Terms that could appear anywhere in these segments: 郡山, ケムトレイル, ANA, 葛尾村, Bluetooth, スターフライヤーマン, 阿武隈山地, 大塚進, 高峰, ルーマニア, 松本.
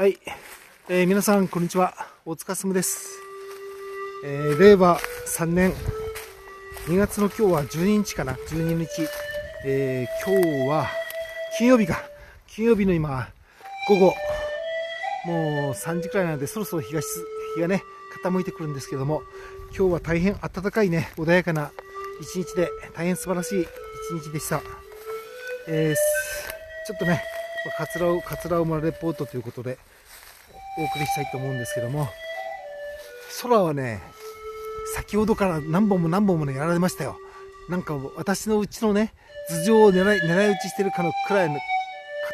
はい、皆さんこんにちは、大塚進です。令和3年2月の今日は12日かな、12日、今日は金曜日の今午後もう3時くらいなので、そろそろ日がね傾いてくるんですけども、今日は大変暖かいね、穏やかな一日で、大変素晴らしい一日でした。ちょっとねかつらをもらレポートということでお送りしたいと思うんですけども、空はね先ほどから何本もねやられましたよ。なんか私のうちのね頭上を狙い撃ちしてるかのくらいのか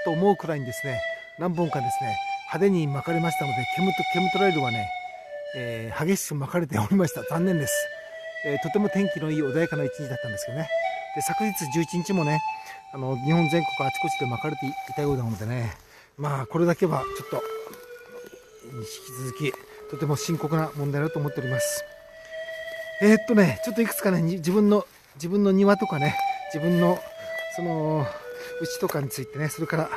と思うくらいにですね、何本かですね派手に巻かれましたので、ケムトライルはね、激しく巻かれておりました。残念です。とても天気のいい穏やかな一日だったんですけどね。で昨日11日もね日本全国あちこちで巻かれていたようなのでね、まあこれだけはちょっと引き続きとても深刻な問題だと思っております。ちょっといくつかね自分の庭とかね、自分のその家とかについてね、それから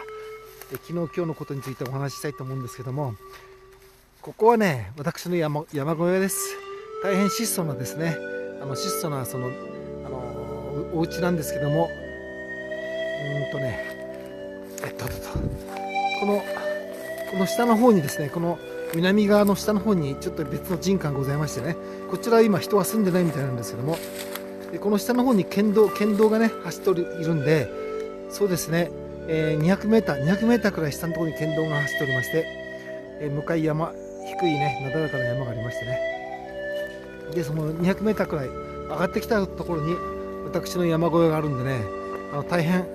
昨日今日のことについてお話ししたいと思うんですけども、ここはね私の山小屋です。大変質素なですね質素なそのお家なんですけども、この下の方にですね、この南側の下の方にちょっと別の人家がございましてね、こちらは今人は住んでないみたいなんですけども、でこの下の方に県道がね走っているんで、そうですね、200メーターくらい下のところに県道が走っておりまして、向かい山、低いねなだらかな山がありましてね、でその200メーターくらい上がってきたところに私の山小屋があるんでね、大変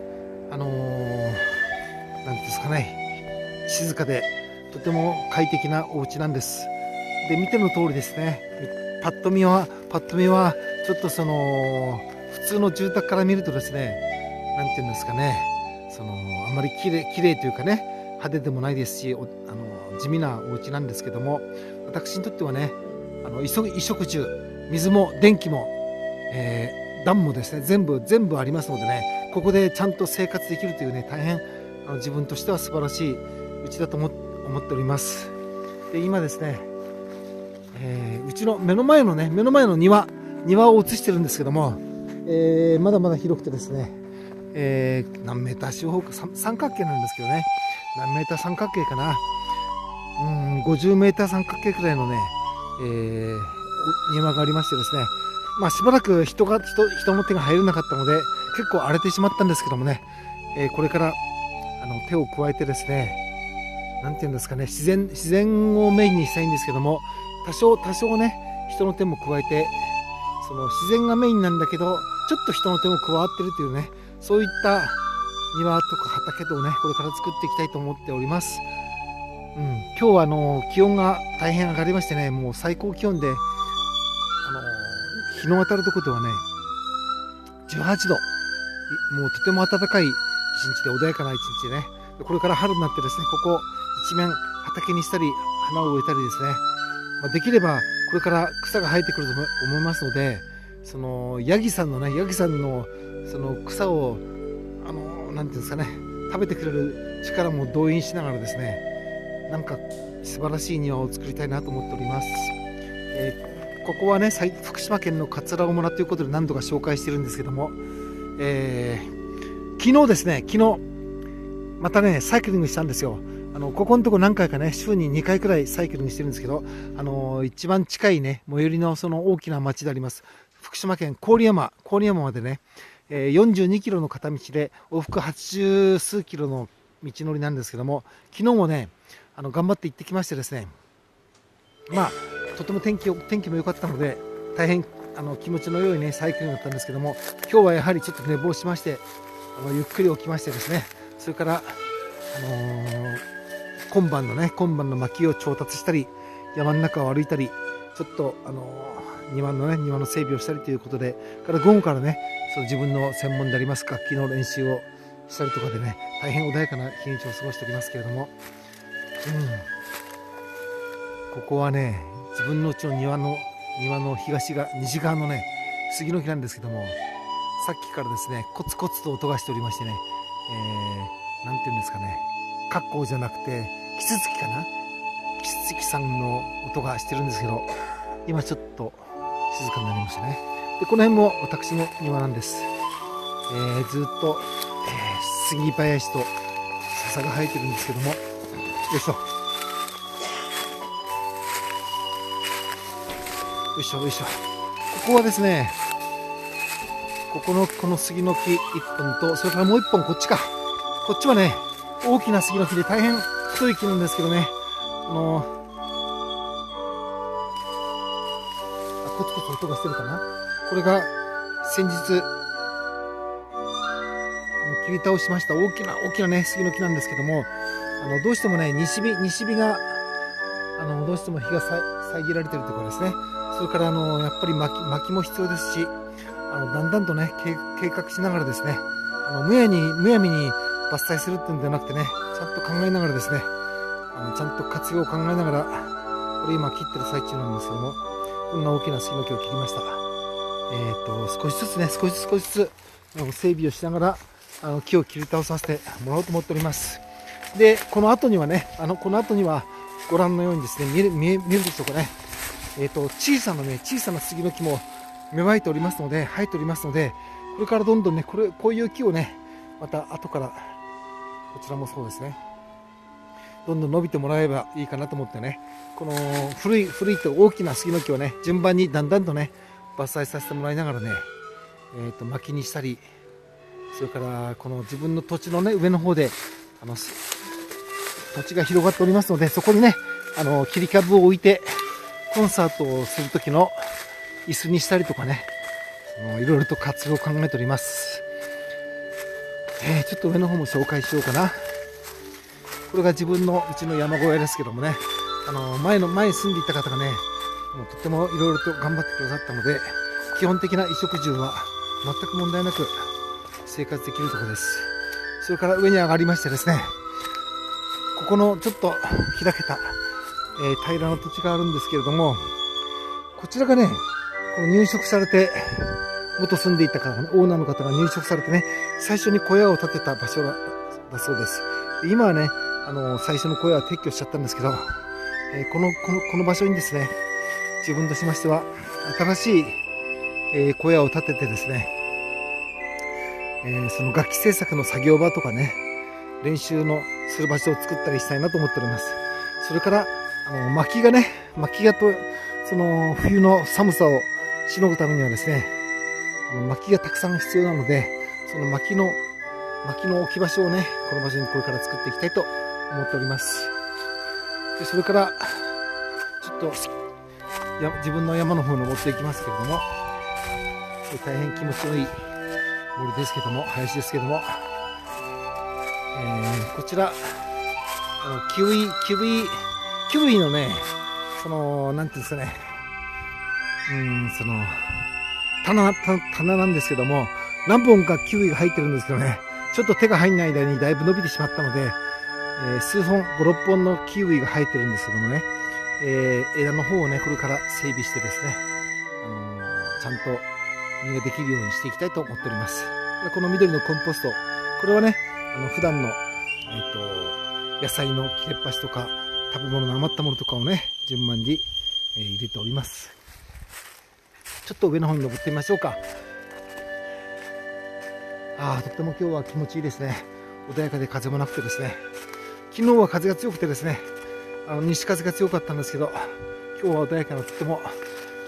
なんですかね、静かでとても快適なお家なんです。で見ての通りですね、パッと見はちょっとその普通の住宅から見るとですね、なんていうんですかね、そのあんまり綺麗というかね派手でもないですし、地味なお家なんですけども、私にとってはね衣食住、水も電気も、暖もですね全部ありますのでね、ここでちゃんと生活できるというね、大変自分としては素晴らしいうちだと思っております。で今ですね、うちの目の前の庭を映してるんですけども、まだまだ広くてですね、何メーター四方か三角形なんですけどね、何メーター三角形かな、50メーター三角形くらいのね、庭がありましてですね、まあしばらく人の手が入らなかったので結構荒れてしまったんですけどもね、これから手を加えてですね、なんていうんですかね、自然をメインにしたいんですけども、多少ね人の手も加えて、その自然がメインなんだけどちょっと人の手も加わってるというね、そういった庭とか畑をねこれから作っていきたいと思っております。今日は気温が大変上がりましてね、もう最高気温で日の当たるところではね18度、もうとても暖かい一日で、穏やかな一日でね、これから春になってですね、ここ一面畑にしたり花を植えたりですね、まあ、できればこれから草が生えてくると思いますので、そのヤギさんのその草をなんていうんですかね、食べてくれる力も動員しながらですね、なんか素晴らしい庭を作りたいなと思っております。ここはね福島県の葛尾村ということで何度か紹介してるんですけども、昨日またねサイクリングしたんですよ。ここのとこ何回かね週に2回くらいサイクリングしてるんですけど、一番近いね最寄りのその大きな町であります福島県郡山までね、42キロの片道で往復80数キロの道のりなんですけども、昨日もね頑張って行ってきましてですね、まあとても天気も良かったので大変気持ちの良いねサイクリングだったんですけども、今日はやはりちょっと寝坊しまして、ゆっくり起きましてですね、それから、今晩の薪を調達したり、山の中を歩いたり、ちょっと庭の整備をしたりということで、から午後からねその自分の専門であります楽器の練習をしたりとかでね、大変穏やかな日にちを過ごしておりますけれども、ここはね自分のうちの庭の西側のね杉の木なんですけども、さっきからですねコツコツと音がしておりましてね、なんていうんですかね、カッコじゃなくてキツツキかな、キツツキさんの音がしてるんですけど、今ちょっと静かになりましたね。でこの辺も私の庭なんです。ずっと、杉林と笹が生えてるんですけども、よいしょよいしょよいしょ。ここはですね、ここのこの杉の木1本と、それからもう1本こっちか、こっちはね大きな杉の木で大変太い木なんですけどね、コツコツ音がしてるかな。これが先日切り倒しました大きなね杉の木なんですけども、どうしてもね西日がどうしても日が遮られてるところですね。それからやっぱり薪も必要ですし、だんだんとね計画しながらですね、むやみに伐採するっていうんじゃなくてね、ちゃんと考えながらですね、ちゃんと活用を考えながら、これ今切ってる最中なんですけども、こんな大きな杉の木を切りました。少しずつね少しずつ整備をしながら木を切り倒させてもらおうと思っております。でこの後にはね、ご覧のようにですね、見えるでしょうかね、小さな杉の木も芽生えておりますので、生えておりますので、これからどんどんねこういう木をね、また後からこちらもそうですね、どんどん伸びてもらえばいいかなと思ってね、この古いと大きな杉の木をね順番にだんだんとね伐採させてもらいながらね、薪にしたり、それからこの自分の土地のね上の方で土地が広がっておりますので、そこにね切り株を置いてコンサートをする時の椅子にしたりとかね、いろいろと活動を考えております。ちょっと上の方も紹介しようかな。これが自分のうちの山小屋ですけどもね、前住んでいた方がね、もうとてもいろいろと頑張ってくださったので、基本的な衣食住は全く問題なく生活できるところです。それから上に上がりましてですね、ここのちょっと開けた、平らな土地があるんですけれども、こちらがねこの入植されて、元住んでいた方が、ね、オーナーの方が入植されてね、最初に小屋を建てた場所だそうです。で今はね最初の小屋は撤去しちゃったんですけど、この場所にですね、自分としましては新しい、小屋を建ててですね、その楽器制作の作業場とかね、練習のする場所を作ったりしたいなと思っております。それから薪がね、とその冬の寒さをしのぐためにはですね、薪がたくさん必要なので、その薪の置き場所をねこの場所にこれから作っていきたいと思っております。でそれからちょっと自分の山の方に登っていきますけれども、大変気持ちのいい森ですけども、林ですけども、こちらキウイのね、なんていうんですかね、棚なんですけども、何本かキウイが入ってるんですけどね、ちょっと手が入んない間にだいぶ伸びてしまったので、数本5、6本のキウイが入ってるんですけどもね、枝の方をねこれから整備してですね、ちゃんと実ができるようにしていきたいと思っております。この緑のコンポスト、これはね普段の、野菜の切れっ端とか食べ物の余ったものとかをね順番に、入れております。ちょっと上の方に登ってみましょうか。とっても今日は気持ちいいですね。穏やかで風もなくてですね、昨日は風が強くてですね、西風が強かったんですけど、今日は穏やかなとっても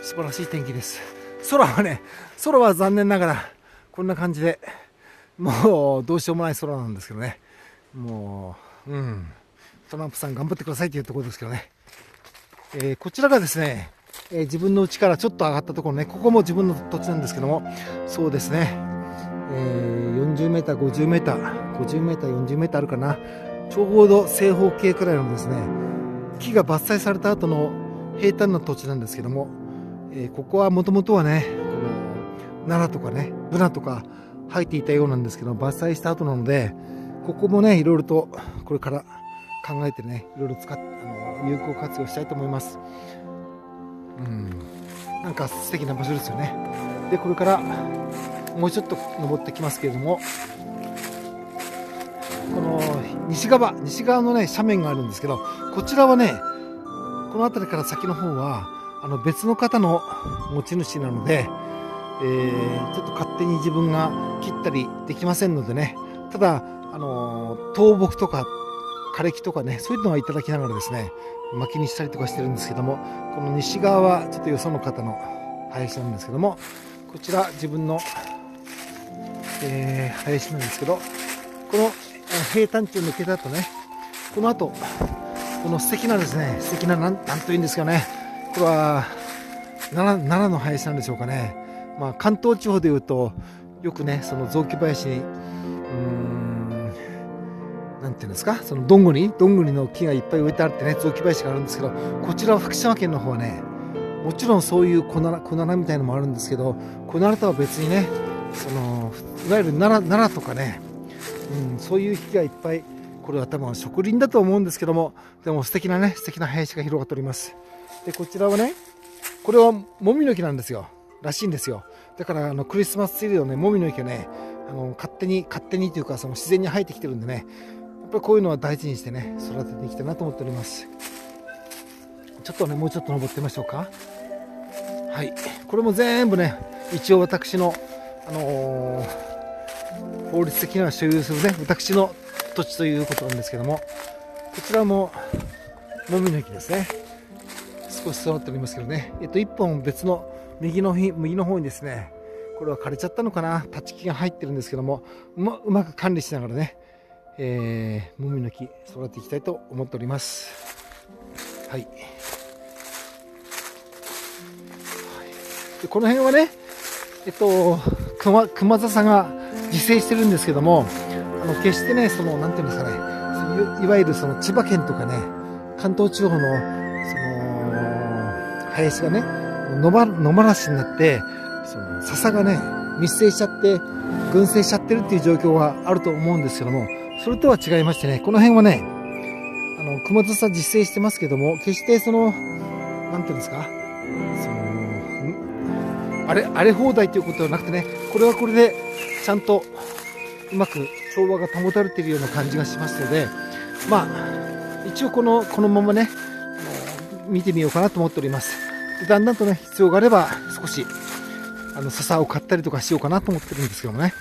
素晴らしい天気です。空は残念ながらこんな感じで、もうどうしようもない空なんですけどね、もうトランプさん頑張ってくださいというところですけどね。こちらがですね、自分の家からちょっと上がったところね、ここも自分の土地なんですけども、そうですね、40m、50m、40m あるかな、ちょうど正方形くらいのですね、木が伐採された後の平坦な土地なんですけども、ここはもともとはね奈良とかねブナとか生えていたようなんですけど、伐採した後なので、ここもねいろいろとこれから考えてね、いろいろ有効活用したいと思います。なんか素敵な場所ですよね。でこれからもうちょっと登ってきますけれども、この西側のね斜面があるんですけど、こちらはねこの辺りから先の方は別の方の持ち主なので、ちょっと勝手に自分が切ったりできませんのでね、ただ倒木とか枯れ木とかね、そういうのはいただきながらですね、薪にしたりとかしてるんですけども、この西側はちょっとよその方の林なんですけども、こちら自分の、林なんですけど、この平坦地を抜けた後ね、この後この素敵なですね、素敵ななんというんですかね、これは奈良の林なんでしょうかね。まあ関東地方でいうとよくね、その雑木林になんていうんですか、そのどんぐりの木がいっぱい植えてあってね、雑木林があるんですけど、こちらは福島県の方はね、もちろんそういう小奈良みたいのもあるんですけど、小奈良とは別にね、そのいわゆる奈良とかね、そういう木がいっぱい、これは多分植林だと思うんですけども、でも素敵な林が広がっております。でこちらはね、これはもみの木なんですよ、らしいんですよ。だからクリスマスツリーのね、もみの木がね、勝手にというか、その自然に生えてきてるんでね、やっぱりこういうのは大事にしてね、育てていきたいなと思っております。ちょっとね、もうちょっと登ってみましょうか。はい、これも全部ね、一応私の法律的には所有するね、私の土地ということなんですけども、こちらももみの木ですね、少し育っておりますけどね、1本別の右の方にですね、これは枯れちゃったのかな、立ち木が入ってるんですけども、うまく管理しながらね、もみの木育てていきたいと思っております。はい、でこの辺はね、熊笹が自生してるんですけども、決してね、そのなんていうんですかね、いわゆるその千葉県とかね、関東地方のその林がね、野ばらしになって、その笹がね密生しちゃって群生しちゃってるっていう状況があると思うんですけども、それとは違いましてね、この辺はね、熊笹自生してますけども、決してそのなんていうんですか、その荒れ放題ということはなくてね、これはこれでちゃんとうまく調和が保たれているような感じがしますので、まあ一応このままね見てみようかなと思っております。でだんだんとね、必要があれば少し笹を買ったりとかしようかなと思ってるんですけどもね、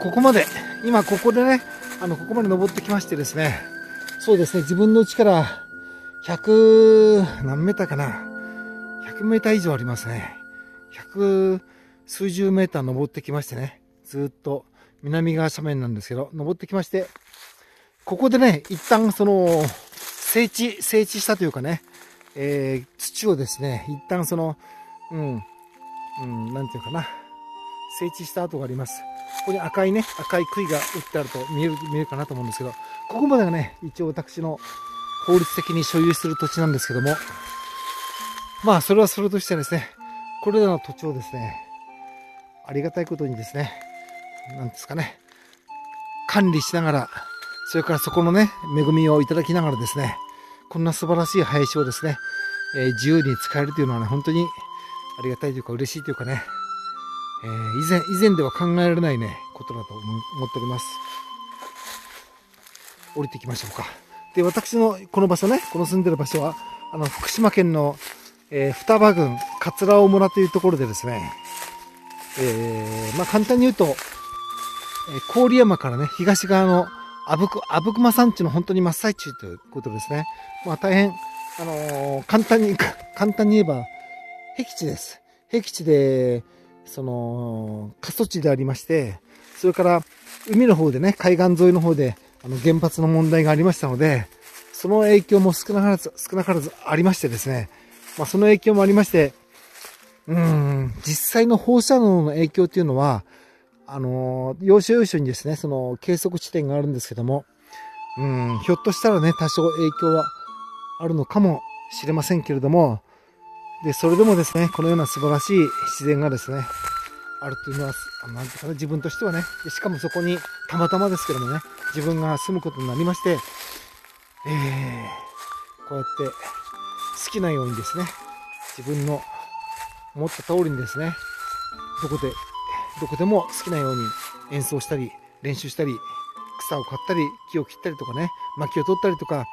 ここまで今ここでね、ここまで登ってきましてですね、そうですね、自分の家から100何メーターかな、100メーター以上ありますね。100数十メーター登ってきましてね、ずっと南側斜面なんですけど、登ってきまして、ここでね一旦その整地したというかね、土をですね一旦そのなんていうかな、整地した跡があります。ここに赤い杭が打ってあると見えるかなと思うんですけど、ここまでがね一応私の法律的に所有する土地なんですけども、まあそれはそれとしてですね、これらの土地をですね、ありがたいことにですね、なんですかね、管理しながら、それからそこのね恵みをいただきながらですね、こんな素晴らしい林をですね、自由に使えるというのはね、本当にありがたいというか嬉しいというかね、以前では考えられないねことだと思っております。降りていきましょうか。で私のこの場所ね、この住んでる場所は福島県の双葉郡葛尾村というところでですね、まあ簡単に言うと、郡山からね東側の阿武隈山地の本当に真っ最中ということですね。まあ大変簡単に言えば僻地です。僻地でその過疎地でありまして、それから海の方でね、海岸沿いの方で原発の問題がありましたので、その影響も少なからずありましてですね、まあ、その影響もありまして、実際の放射能の影響というのは、要所要所にですね、その計測地点があるんですけども、ひょっとしたらね、多少影響はあるのかもしれませんけれども、で、それでもですね、このような素晴らしい自然がですね、あるというのは、なんていうかな、自分としてはね、しかもそこにたまたまですけどもね、自分が住むことになりまして、こうやって、好きなようにですね、自分の思った通りにですね、どこでも好きなように演奏したり練習したり、草を刈ったり、木を切ったりとかね、薪を取ったりとか、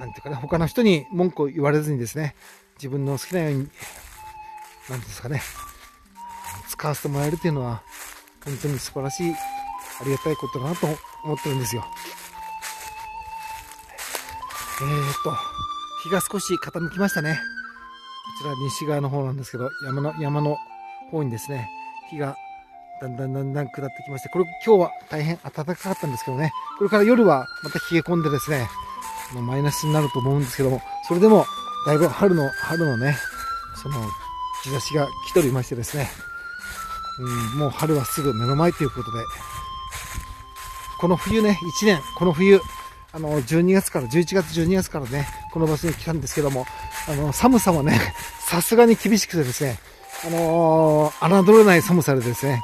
なんていうかね、他の人に文句を言われずにですね、自分の好きなように、なんですかね、使わせてもらえるというのは、本当に素晴らしい、ありがたいことだなと思ってるんですよ。日が少し傾きましたね。こちら西側の方なんですけど、山の方にですね、日がだんだんだんだん下ってきまして、これ今日は大変暖かかったんですけどね、これから夜はまた冷え込んでですね、マイナスになると思うんですけども、それでもだいぶ春のね、その日差しが来ておりましてですね、もう春はすぐ目の前ということで、この冬ね、1年、この冬、12月から、11月、12月からね、この場所に来たんですけども、寒さもね、さすがに厳しくてですね、侮れない寒さでですね、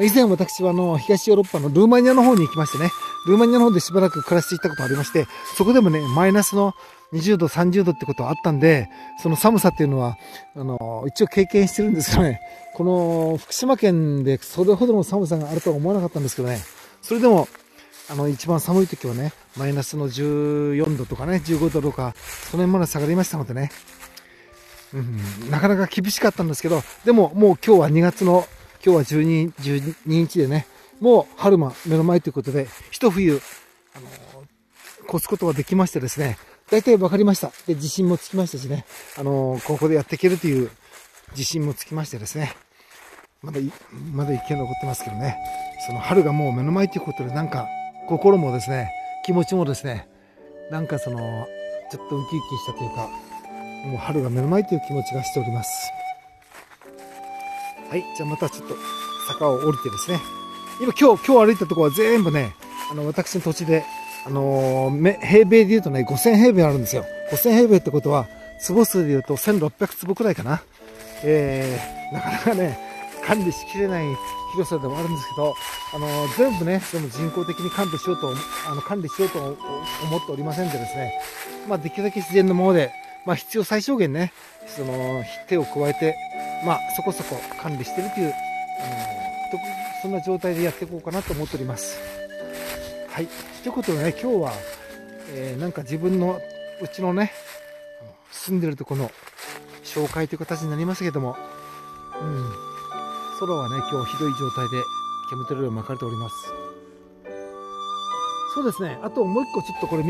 以前私は東ヨーロッパのルーマニアの方に行きましてね、ルーマニアの方でしばらく暮らしていたことありまして、そこでもね、マイナスの20度、30度ってことはあったんで、その寒さっていうのは、一応経験してるんですよね。この福島県でそれほどの寒さがあるとは思わなかったんですけどね、それでも、一番寒い時はね、マイナスの14度とかね、15度とか、その辺まで下がりましたのでね、なかなか厳しかったんですけど、でももう今日は2月の、今日は12日でね、もう春間目の前ということで、一冬、越すことができましてですね、大体分かりました。で、自信もつきましたしね、ここでやっていけるという自信もつきましてですね、まだ一見残ってますけどね、その春がもう目の前ということで、なんか心もですね、気持ちもですね、なんかその、ちょっとウキウキしたというか、もう春が目の前という気持ちがしております。はい、じゃあまたちょっと坂を降りてですね、今日歩いたところは全部ね、私の土地で、平米で言うとね、5000平米あるんですよ。5000平米ってことは、坪数で言うと1600坪くらいかな。なかなかね、管理しきれない広さでもあるんですけど、全部ね、でも人工的に管理しようと思っておりませんでですね、まあ、できるだけ自然のもので、まあ、必要最小限ね、その、手を加えて、まあ、そこそこ管理してるという、そんな状態でやっていこうかなと思っております。はい。ということでね、今日は、なんか自分の、うちのね、住んでるとこの紹介という形になりましたけども、空はね、今日ひどい状態で煙とりを巻かれております。そうですね、あともう一個ちょっとこれ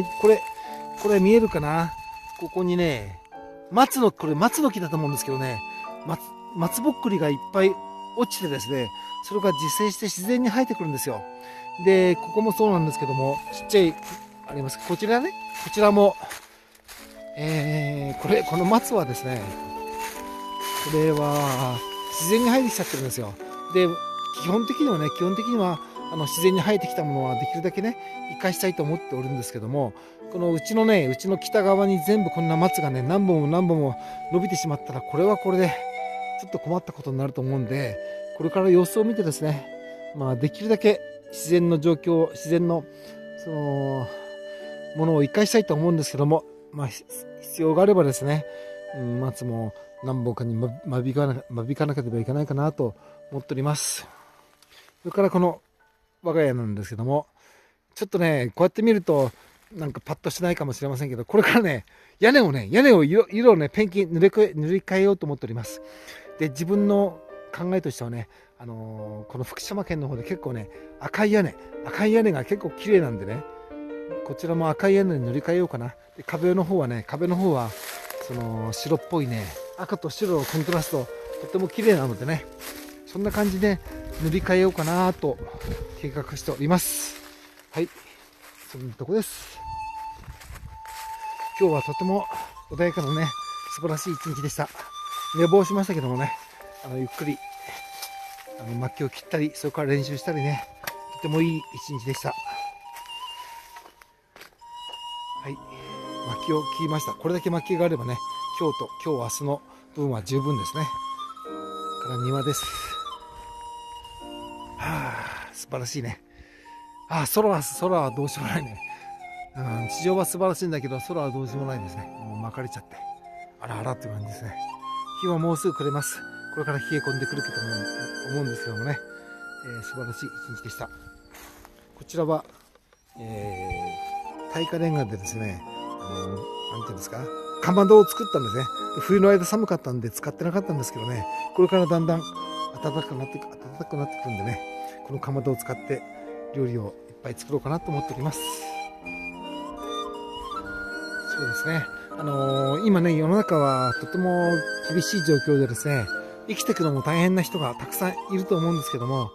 見えるかな。ここにね、これ松の木だと思うんですけどね、松ぼっくりがいっぱい落ちてですね、それが自生して自然に生えてくるんですよ。で、ここもそうなんですけども、ちっちゃい、あります。こちらね、こちらも、この松はですね、これは、自然に生えてきちゃってるんですよ。で、基本的には、自然に生えてきたものはできるだけね、生かしたいと思っておるんですけども、このうちの北側に全部こんな松がね、何本も何本も伸びてしまったら、これはこれで、ちょっと困ったことになると思うんで、これから様子を見てですね、まあ、できるだけ自然の状況、自然の、その、ものを生かしたいと思うんですけども、まあ、必要があればですね、松も何本かに間引かなければいけないかなと思っております。それからこの我が家なんですけども、ちょっとね、こうやって見ると、なんかパッとしないかもしれませんけど、これからね、屋根を色をね、ペンキ塗り替えようと思っております。で、自分の考えとしてはね、この福島県の方で結構ね、赤い屋根が結構綺麗なんでね、こちらも赤い屋根に塗り替えようかな。で、壁の方は、その、白っぽいね、赤と白のコントラスト、とても綺麗なのでね、そんな感じで塗り替えようかなと計画しております。はい、そんなとこです。今日はとても穏やかなね、素晴らしい一日でした。寝坊しましたけどもね、ゆっくり、薪を切ったり、それから練習したりね、とてもいい一日でした。はい、薪を切りました。これだけ薪があればね、今日明日の分は十分ですね。これは庭です。はあ、素晴らしいね。ああ、空はどうしようもないね。地上は素晴らしいんだけど、空はどうしようもないですね。もう巻かれちゃって。あらあらって感じですね。日はもうすぐ暮れます。これから冷え込んでくると思うんですけどもね。素晴らしい一日でした。こちらは、耐火レンガでですね、なんていうんですか、かまどを作ったんですね。冬の間寒かったんで使ってなかったんですけどね、これからだんだん暖かくなってくるんでね、このかまどを使って料理をいっぱい作ろうかなと思っております。そうですね、今ね、世の中はとても厳しい状況でですね、生きていくのも大変な人がたくさんいると思うんですけども、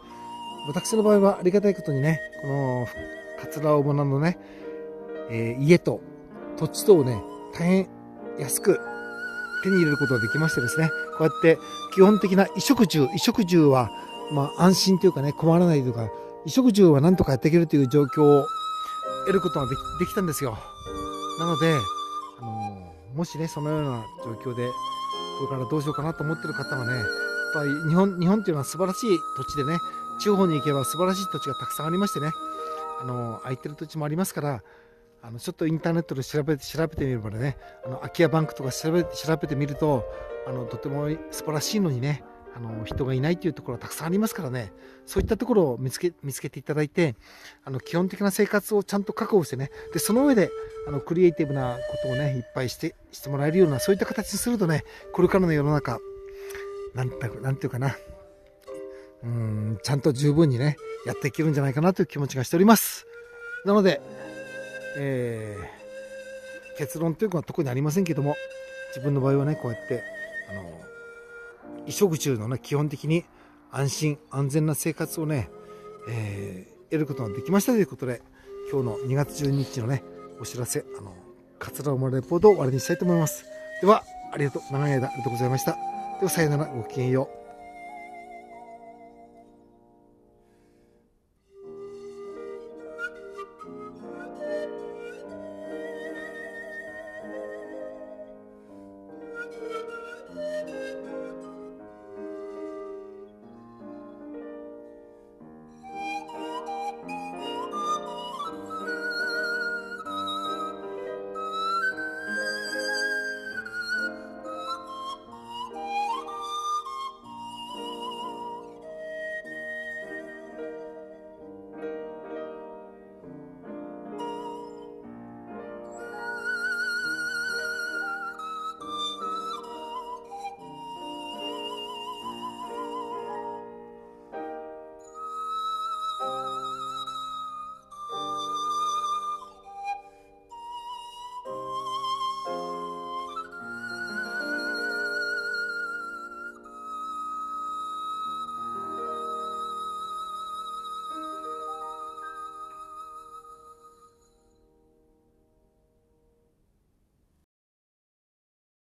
私の場合はありがたいことにね、この桂尾花のね、家と土地とをね、大変安く手に入れることができましてですね、こうやって基本的な衣食住は、まあ安心というかね、困らないというか、衣食住はなんとかやっていけるという状況を得ることができたんですよ。なので、もしね、そのような状況で、これからどうしようかなと思ってる方はね、やっぱり日本っていうのは素晴らしい土地でね、地方に行けば素晴らしい土地がたくさんありましてね、空いてる土地もありますから、ちょっとインターネットで調べてみればね、空き家バンクとか調べてみると、とても素晴らしいのにね、人がいないというところはたくさんありますからね、そういったところを見つけていただいて、基本的な生活をちゃんと確保してね、でその上でクリエイティブなことをね、いっぱいしてもらえるような、そういった形にするとね、これからの世の中、なんていうかな、ちゃんと十分にね、やっていけるんじゃないかなという気持ちがしております。なので、結論というのは特にありませんけども、自分の場合はね、こうやって、衣食住のね、基本的に安心安全な生活をね、得ることができましたということで、今日の2月12日のね、お知らせ、桂尾花レポートを終わりにしたいと思います。では、長い間ありがとうございました。では、さよなら、ごきげんよう。